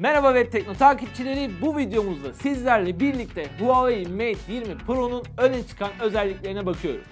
Merhaba Web Tekno takipçileri, bu videomuzda sizlerle birlikte Huawei Mate 20 Pro'nun öne çıkan özelliklerine bakıyoruz.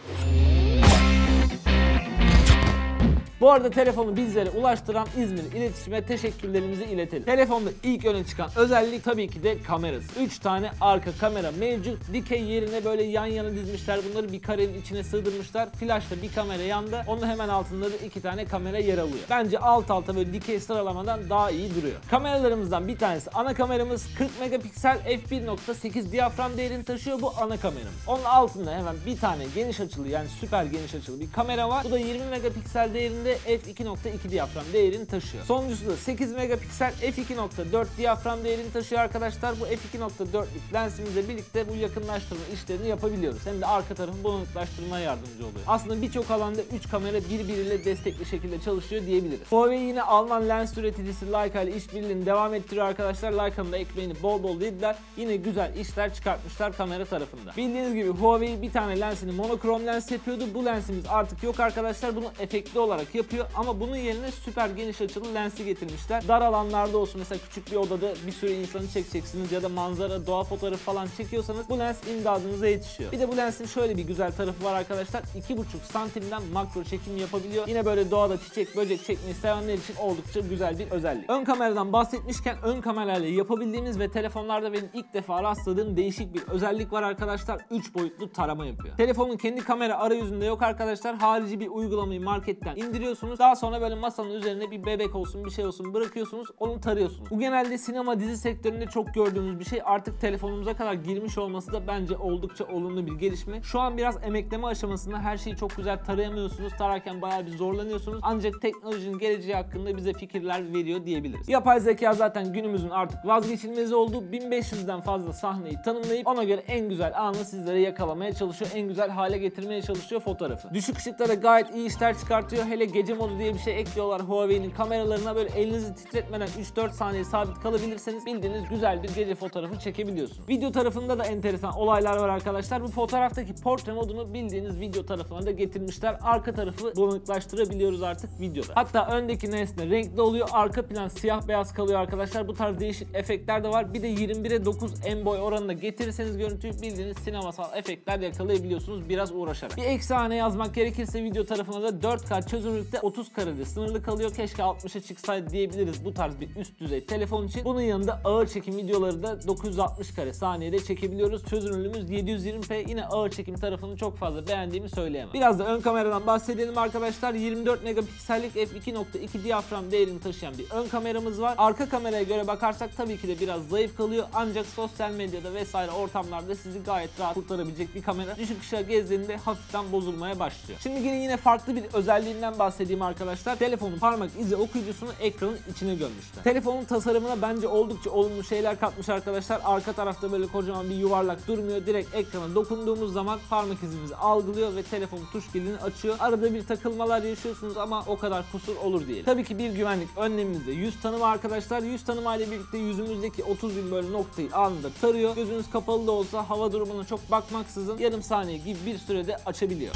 Bu arada telefonu bizlere ulaştıran İzmir iletişime teşekkürlerimizi iletelim. Telefonda ilk öne çıkan özellik tabii ki de kamerası. 3 tane arka kamera mevcut. Dikey yerine böyle yan yana dizmişler. Bunları bir karenin içine sığdırmışlar. Flaşla bir kamera yanda. Onun hemen altında da 2 tane kamera yer alıyor. Bence alt alta böyle dikey sıralamadan daha iyi duruyor. Kameralarımızdan bir tanesi ana kameramız. 40 megapiksel f1.8 diyafram değerini taşıyor bu ana kameramız. Onun altında hemen bir tane geniş açılı, yani süper geniş açılı bir kamera var. Bu da 20 megapiksel değerinde f2.2 diyafram değerini taşıyor. Sonuncusu da 8 megapiksel f2.4 diyafram değerini taşıyor arkadaşlar. Bu f2.4'lük lensimizle birlikte bu yakınlaştırma işlerini yapabiliyoruz. Hem de arka tarafı bulanıklaştırmaya yardımcı oluyor. Aslında birçok alanda 3 kamera birbiriyle destekli şekilde çalışıyor diyebiliriz. Huawei yine Alman lens üreticisi Leica ile işbirliğini devam ettiriyor arkadaşlar. Leica'nın da ekmeğini bol bol yediler. Yine güzel işler çıkartmışlar kamera tarafında. Bildiğiniz gibi Huawei bir tane lensini monokrom lens yapıyordu. Bu lensimiz artık yok arkadaşlar. Bunu efektli olarak yapıyor ama bunun yerine süper geniş açılı lensi getirmişler. Dar alanlarda olsun, mesela küçük bir odada bir sürü insanı çekeceksiniz ya da manzara, doğa fotoğrafı falan çekiyorsanız bu lens imdadınıza yetişiyor. Bir de bu lensin şöyle bir güzel tarafı var arkadaşlar. 2,5 santimden makro çekim yapabiliyor. Yine böyle doğada çiçek, böcek çekmeyi sevenler için oldukça güzel bir özellik. Ön kameradan bahsetmişken ön kamerayla yapabildiğimiz ve telefonlarda benim ilk defa rastladığım değişik bir özellik var arkadaşlar. 3 boyutlu tarama yapıyor. Telefonun kendi kamera arayüzünde yok arkadaşlar. Harici bir uygulamayı marketten indiriyor. Daha sonra böyle masanın üzerine bir bebek olsun, bir şey olsun bırakıyorsunuz, onu tarıyorsunuz. Bu genelde sinema, dizi sektöründe çok gördüğümüz bir şey. Artık telefonumuza kadar girmiş olması da bence oldukça olumlu bir gelişme. Şu an biraz emekleme aşamasında, her şeyi çok güzel tarayamıyorsunuz. Tararken bayağı bir zorlanıyorsunuz. Ancak teknolojinin geleceği hakkında bize fikirler veriyor diyebiliriz. Yapay zeka zaten günümüzün artık vazgeçilmezi olduğu, 1500'den fazla sahneyi tanımlayıp ona göre en güzel anı sizlere yakalamaya çalışıyor. En güzel hale getirmeye çalışıyor fotoğrafı. Düşük ışıkta da gayet iyi işler çıkartıyor. Hele gece modu diye bir şey ekliyorlar Huawei'nin kameralarına. Böyle elinizi titretmeden 3-4 saniye sabit kalabilirseniz bildiğiniz güzel bir gece fotoğrafı çekebiliyorsunuz. Video tarafında da enteresan olaylar var arkadaşlar. Bu fotoğraftaki portre modunu bildiğiniz video tarafına da getirmişler. Arka tarafı bulanıklaştırabiliyoruz artık videoda. Hatta öndeki nesne renkli oluyor. Arka plan siyah beyaz kalıyor arkadaşlar. Bu tarz değişik efektler de var. Bir de 21'e 9 en boy oranına getirirseniz görüntüyü bildiğiniz sinemasal efektler yakalayabiliyorsunuz biraz uğraşarak. Bir eksi hane yazmak gerekirse video tarafına da 4K çözünürlük 30 karede sınırlı kalıyor. Keşke 60'a çıksaydı diyebiliriz bu tarz bir üst düzey telefon için. Bunun yanında ağır çekim videoları da 960 kare saniyede çekebiliyoruz. Çözünürlüğümüz 720p. Yine ağır çekim tarafını çok fazla beğendiğimi söyleyemem. Biraz da ön kameradan bahsedelim arkadaşlar. 24 megapiksellik f2.2 diyafram değerini taşıyan bir ön kameramız var. Arka kameraya göre bakarsak tabii ki de biraz zayıf kalıyor. Ancak sosyal medyada vesaire ortamlarda sizi gayet rahat kurtarabilecek bir kamera. Düşük ışığa gezdiğinde hafiften bozulmaya başlıyor. Şimdi yine farklı bir özelliğinden bahsedeyim arkadaşlar. Telefonun parmak izi okuyucusunu ekranın içine gömmüşler. Telefonun tasarımına bence oldukça olumlu şeyler katmış arkadaşlar. Arka tarafta böyle kocaman bir yuvarlak durmuyor. Direkt ekrana dokunduğumuz zaman parmak izimizi algılıyor ve telefon tuş kilidini açıyor. Arada bir takılmalar yaşıyorsunuz ama o kadar kusur olur diyelim. Tabii ki bir güvenlik önlemimiz de yüz tanıma arkadaşlar. Yüz tanıma ile birlikte yüzümüzdeki 30.000 böyle noktayı anında tarıyor. Gözünüz kapalı da olsa hava durumuna çok bakmaksızın yarım saniye gibi bir sürede açabiliyor.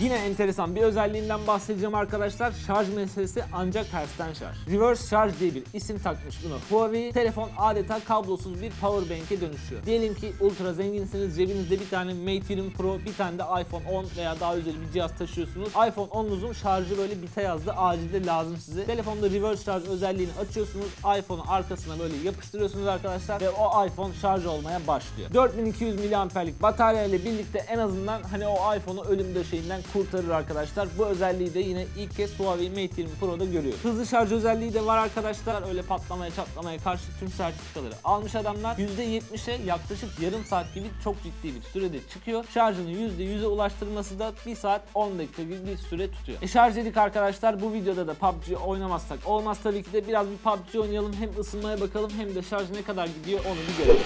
Yine enteresan bir özelliğinden bahsedeceğim arkadaşlar. Şarj meselesi, ancak tersten şarj. Reverse şarj diye bir isim takmış buna Huawei. Telefon adeta kablosuz bir power bank'e dönüşüyor. Diyelim ki ultra zenginsiniz. Cebinizde bir tane Mate 20 Pro, bir tane de iPhone 10 veya daha üzeri bir cihaz taşıyorsunuz. iPhone 10'unuzun şarjı böyle bite yazdı. Acilde lazım size. Telefonda reverse şarj özelliğini açıyorsunuz. iPhone'u arkasına böyle yapıştırıyorsunuz arkadaşlar ve o iPhone şarj olmaya başlıyor. 4200 mAh'lik batarya ile birlikte en azından hani o iPhone'u ölüm döşeğinden kurtarır arkadaşlar. Bu özelliği de yine ilk kez Huawei Mate 20 Pro'da görüyoruz. Hızlı şarj özelliği de var arkadaşlar. Öyle patlamaya çatlamaya karşı tüm sertifikaları almış adamlar. %70'e yaklaşık yarım saat gibi çok ciddi bir sürede çıkıyor. Şarjını %100'e ulaştırması da 1 saat 10 dakika gibi bir süre tutuyor. Şarj dedik arkadaşlar. Bu videoda da PUBG oynamazsak olmaz tabii ki de. Biraz bir PUBG oynayalım. Hem ısınmaya bakalım hem de şarj ne kadar gidiyor onu bir görelim.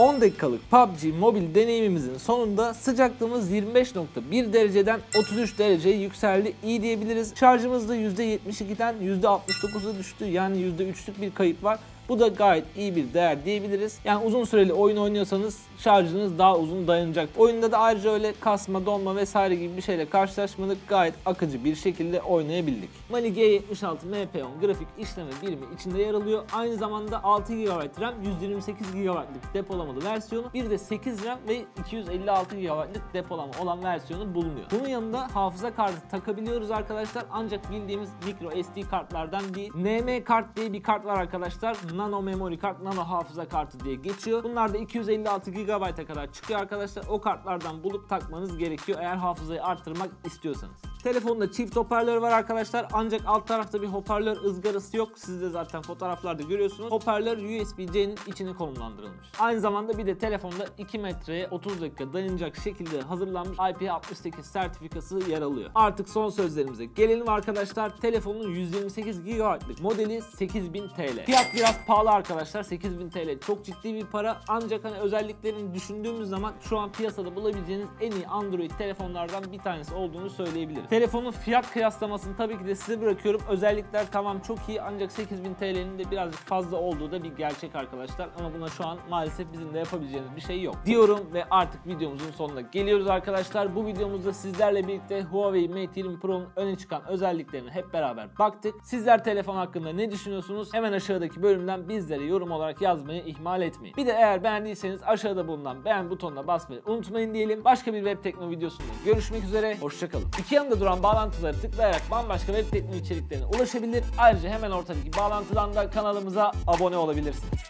10 dakikalık PUBG mobil deneyimimizin sonunda sıcaklığımız 25.1 dereceden 33 dereceye yükseldi. İyi diyebiliriz. Şarjımız da %72'den %69'a düştü. Yani %3'lük bir kayıp var. Bu da gayet iyi bir değer diyebiliriz. Yani uzun süreli oyun oynuyorsanız şarjınız daha uzun dayanacak. Oyunda da ayrıca öyle kasma, donma vesaire gibi bir şeyle karşılaşmadık. Gayet akıcı bir şekilde oynayabildik. Mali G76 MP10 grafik işleme birimi içinde yer alıyor. Aynı zamanda 6 GB RAM, 128 GB'lık depolamalı versiyonu, bir de 8 RAM ve 256 GB'lık depolama olan versiyonu bulunuyor. Bunun yanında hafıza kartı takabiliyoruz arkadaşlar. Ancak bildiğimiz micro SD kartlardan değil. NM Kart diye bir kart var arkadaşlar. Nano memory kart, nano hafıza kartı diye geçiyor. Bunlar da 256 GB'a kadar çıkıyor arkadaşlar. O kartlardan bulup takmanız gerekiyor eğer hafızayı artırmak istiyorsanız. Telefonda çift hoparlör var arkadaşlar. Ancak alt tarafta bir hoparlör ızgarası yok. Siz de zaten fotoğraflarda görüyorsunuz. Hoparlör USB-C'nin içine konumlandırılmış. Aynı zamanda bir de telefonda 2 metreye 30 dakika dayanacak şekilde hazırlanmış IP68 sertifikası yer alıyor. Artık son sözlerimize gelelim arkadaşlar. Telefonun 128 GB'lık modeli 8000 TL. Fiyat biraz pahalı arkadaşlar. 8000 TL çok ciddi bir para. Ancak hani özelliklerini düşündüğümüz zaman şu an piyasada bulabileceğiniz en iyi Android telefonlardan bir tanesi olduğunu söyleyebiliriz. Telefonun fiyat kıyaslamasını tabii ki de size bırakıyorum. Özellikler tamam çok iyi ancak 8000 TL'nin de birazcık fazla olduğu da bir gerçek arkadaşlar. Ama buna şu an maalesef bizim de yapabileceğimiz bir şey yok diyorum ve artık videomuzun sonuna geliyoruz arkadaşlar. Bu videomuzda sizlerle birlikte Huawei Mate 20 Pro'nun öne çıkan özelliklerine hep beraber baktık. Sizler telefon hakkında ne düşünüyorsunuz? Hemen aşağıdaki bölümden bizlere yorum olarak yazmayı ihmal etmeyin. Bir de eğer beğendiyseniz aşağıda bulunan beğen butonuna basmayı unutmayın diyelim. Başka bir Web Tekno videosunda görüşmek üzere. Hoşçakalın. İki yanında duran bağlantıları tıklayarak bambaşka Web Tekno içeriklerine ulaşabilir. Ayrıca hemen ortadaki bağlantıdan da kanalımıza abone olabilirsiniz.